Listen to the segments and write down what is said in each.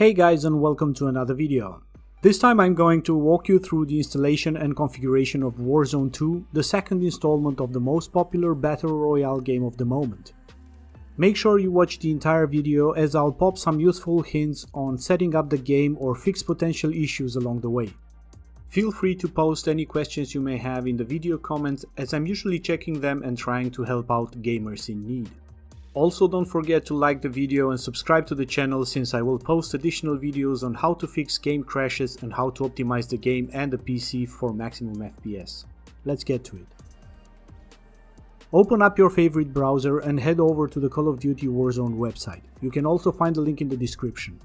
Hey guys, and welcome to another video. This time I'm going to walk you through the installation and configuration of Warzone 2, the second installment of the most popular battle royale game of the moment. Make sure you watch the entire video as I'll pop some useful hints on setting up the game or fix potential issues along the way. Feel free to post any questions you may have in the video comments, as I'm usually checking them and trying to help out gamers in need. Also, don't forget to like the video and subscribe to the channel, since I will post additional videos on how to fix game crashes and how to optimize the game and the PC for maximum FPS. Let's get to it. Open up your favorite browser and head over to the Call of Duty Warzone website. You can also find the link in the description.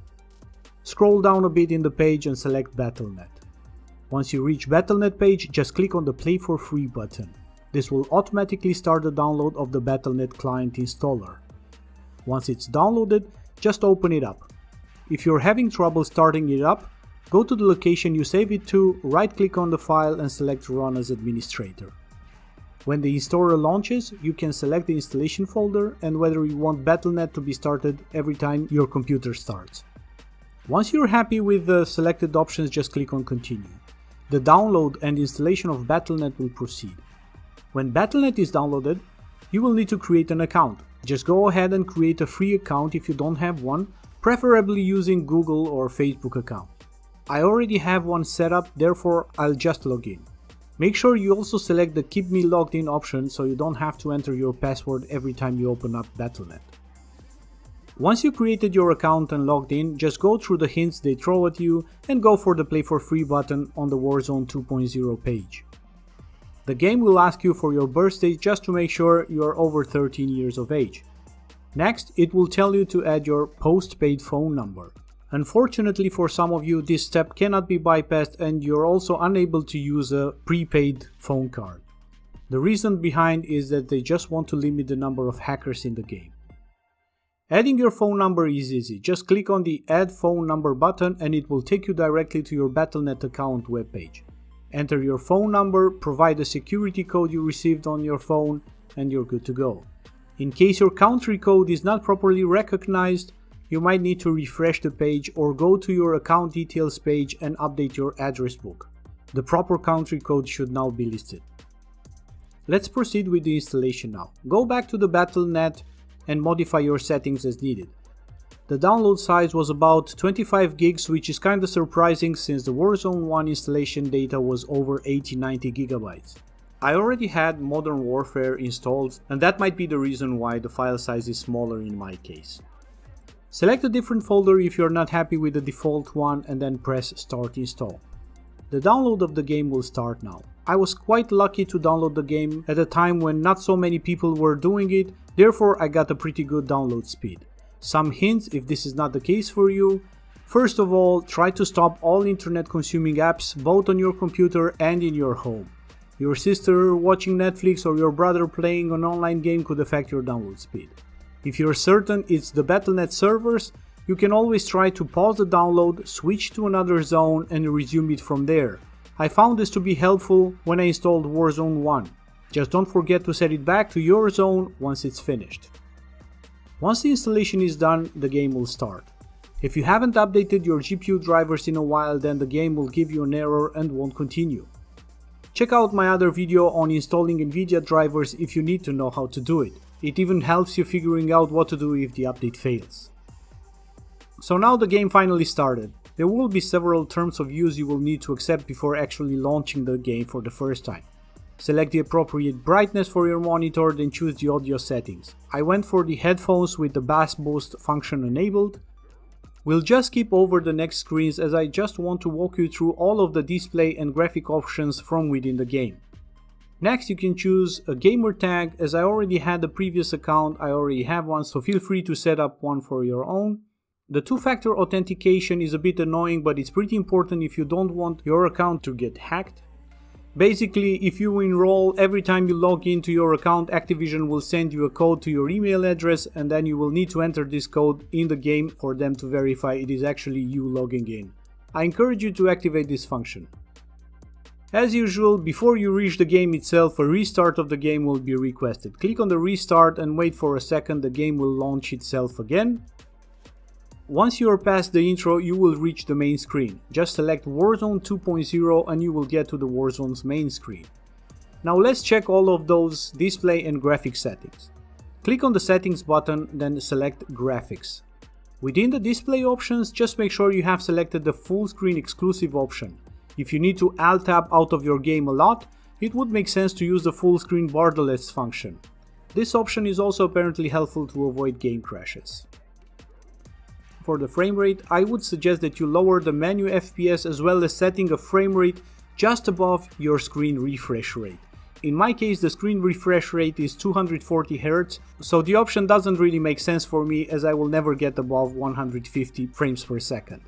Scroll down a bit in the page and select Battle.net. Once you reach Battle.net page, just click on the Play for Free button. This will automatically start the download of the Battle.net client installer. Once it's downloaded, just open it up. If you're having trouble starting it up, go to the location you save it to, right-click on the file and select Run as Administrator. When the installer launches, you can select the installation folder and whether you want Battle.net to be started every time your computer starts. Once you're happy with the selected options, just click on Continue. The download and installation of Battle.net will proceed. When Battle.net is downloaded, you will need to create an account. Just go ahead and create a free account if you don't have one, preferably using Google or Facebook account. I already have one set up, therefore I'll just log in. Make sure you also select the Keep Me Logged In option so you don't have to enter your password every time you open up Battle.net. Once you created your account and logged in, just go through the hints they throw at you and go for the Play for Free button on the Warzone 2.0 page. The game will ask you for your birthday just to make sure you are over 13 years of age. Next, it will tell you to add your postpaid phone number. Unfortunately for some of you, this step cannot be bypassed and you're also unable to use a prepaid phone card. The reason behind is that they just want to limit the number of hackers in the game. Adding your phone number is easy. Just click on the Add Phone Number button and it will take you directly to your Battle.net account webpage. Enter your phone number, provide the security code you received on your phone, and you're good to go. In case your country code is not properly recognized, you might need to refresh the page or go to your account details page and update your address book. The proper country code should now be listed. Let's proceed with the installation now. Go back to the Battle.net and modify your settings as needed. The download size was about 25 gigs, which is kinda surprising since the Warzone 1 installation data was over 80-90 gigabytes. I already had Modern Warfare installed and that might be the reason why the file size is smaller in my case. Select a different folder if you're not happy with the default one and then press Start Install. The download of the game will start now. I was quite lucky to download the game at a time when not so many people were doing it, therefore I got a pretty good download speed. Some hints if this is not the case for you. First of all, try to stop all internet consuming apps both on your computer and in your home. Your sister watching Netflix or your brother playing an online game could affect your download speed. If you're certain it's the Battle.net servers, you can always try to pause the download, switch to another zone and resume it from there. I found this to be helpful when I installed Warzone 1. Just don't forget to set it back to your zone once it's finished. Once the installation is done, the game will start. If you haven't updated your GPU drivers in a while, then the game will give you an error and won't continue. Check out my other video on installing NVIDIA drivers if you need to know how to do it. It even helps you figuring out what to do if the update fails. So now the game finally started. There will be several terms of use you will need to accept before actually launching the game for the first time. Select the appropriate brightness for your monitor, then choose the audio settings. I went for the headphones with the bass boost function enabled. We'll just skip over the next screens as I just want to walk you through all of the display and graphic options from within the game. Next, you can choose a gamer tag. As I already had a previous account, I already have one, so feel free to set up one for your own. The two-factor authentication is a bit annoying, but it's pretty important if you don't want your account to get hacked. Basically, if you enroll, every time you log into your account, Activision will send you a code to your email address and then you will need to enter this code in the game for them to verify it is actually you logging in. I encourage you to activate this function. As usual, before you reach the game itself, a restart of the game will be requested. Click on the restart and wait for a second, the game will launch itself again. Once you are past the intro, you will reach the main screen. Just select Warzone 2.0 and you will get to the Warzone's main screen. Now let's check all of those display and graphics settings. Click on the settings button, then select graphics. Within the display options, just make sure you have selected the full screen exclusive option. If you need to alt-tab out of your game a lot, it would make sense to use the full screen borderless function. This option is also apparently helpful to avoid game crashes. For the frame rate, I would suggest that you lower the menu FPS as well as setting a frame rate just above your screen refresh rate. In my case, the screen refresh rate is 240 Hz, so the option doesn't really make sense for me as I will never get above 150 frames per second.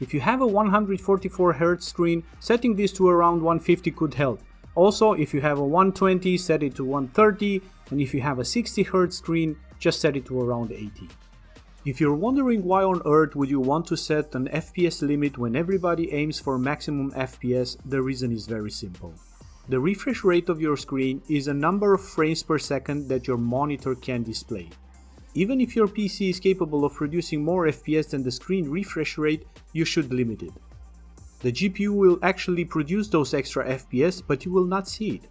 If you have a 144 Hz screen, setting this to around 150 could help. Also, if you have a 120, set it to 130, and if you have a 60 Hz screen, just set it to around 80. If you're wondering why on earth would you want to set an FPS limit when everybody aims for maximum FPS, the reason is very simple. The refresh rate of your screen is a number of frames per second that your monitor can display. Even if your PC is capable of producing more FPS than the screen refresh rate, you should limit it. The GPU will actually produce those extra FPS, but you will not see it.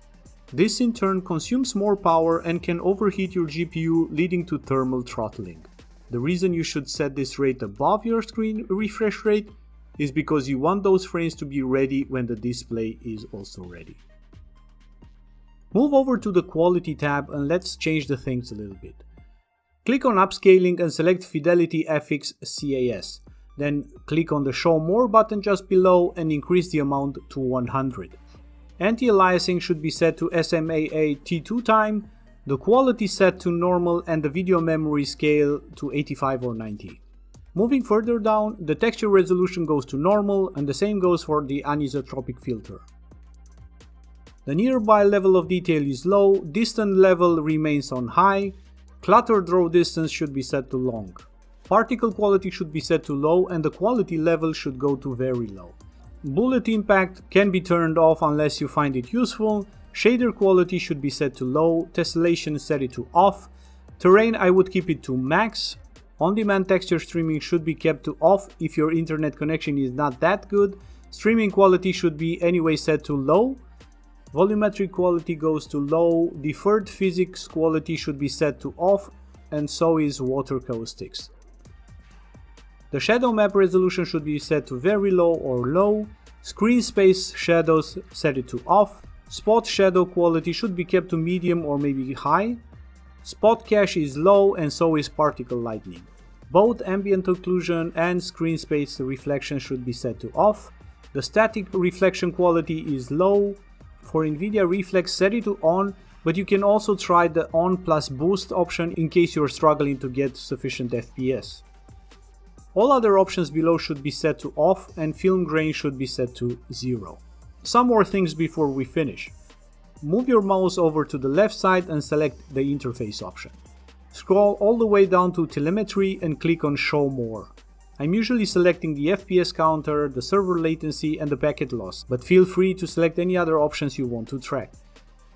This in turn consumes more power and can overheat your GPU, leading to thermal throttling. The reason you should set this rate above your screen refresh rate is because you want those frames to be ready when the display is also ready. Move over to the quality tab and let's change the things a little bit. Click on upscaling and select FidelityFX CAS. Then click on the Show More button just below and increase the amount to 100. Anti-aliasing should be set to SMAA T2 time, the quality set to normal, and the video memory scale to 85 or 90. Moving further down, the texture resolution goes to normal and the same goes for the anisotropic filter. The nearby level of detail is low, distant level remains on high, clutter draw distance should be set to long. Particle quality should be set to low and the quality level should go to very low. Bullet impact can be turned off unless you find it useful. Shader quality should be set to low. Tessellation set it to off. Terrain I would keep it to max. On-demand texture streaming should be kept to off if your internet connection is not that good. Streaming quality should be anyway set to low. Volumetric quality goes to low. Deferred physics quality should be set to off, and so is water caustics. The shadow map resolution should be set to very low or low. Screen space shadows, set it to off. Spot shadow quality should be kept to medium or maybe high. Spot cache is low and so is particle lightning. Both ambient occlusion and screen space reflection should be set to off. The static reflection quality is low. For NVIDIA Reflex, set it to on, but you can also try the on plus boost option in case you are struggling to get sufficient FPS. All other options below should be set to off and film grain should be set to 0. Some more things before we finish. Move your mouse over to the left side and select the interface option. Scroll all the way down to telemetry and click on Show More. I'm usually selecting the FPS counter, the server latency and the packet loss, but feel free to select any other options you want to track.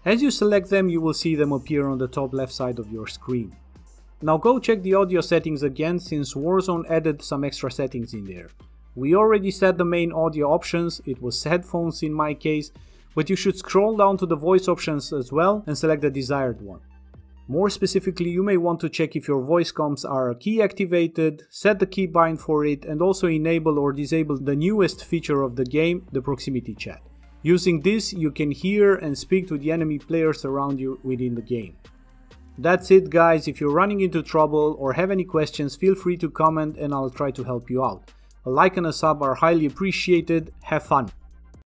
As you select them, you will see them appear on the top left side of your screen. Now go check the audio settings again, since Warzone added some extra settings in there. We already set the main audio options, it was headphones in my case, but you should scroll down to the voice options as well and select the desired one. More specifically, you may want to check if your voice comms are key activated, set the keybind for it, and also enable or disable the newest feature of the game, the proximity chat. Using this, you can hear and speak to the enemy players around you within the game. That's it guys, if you're running into trouble or have any questions, feel free to comment and I'll try to help you out. A like and a sub are highly appreciated. Have fun!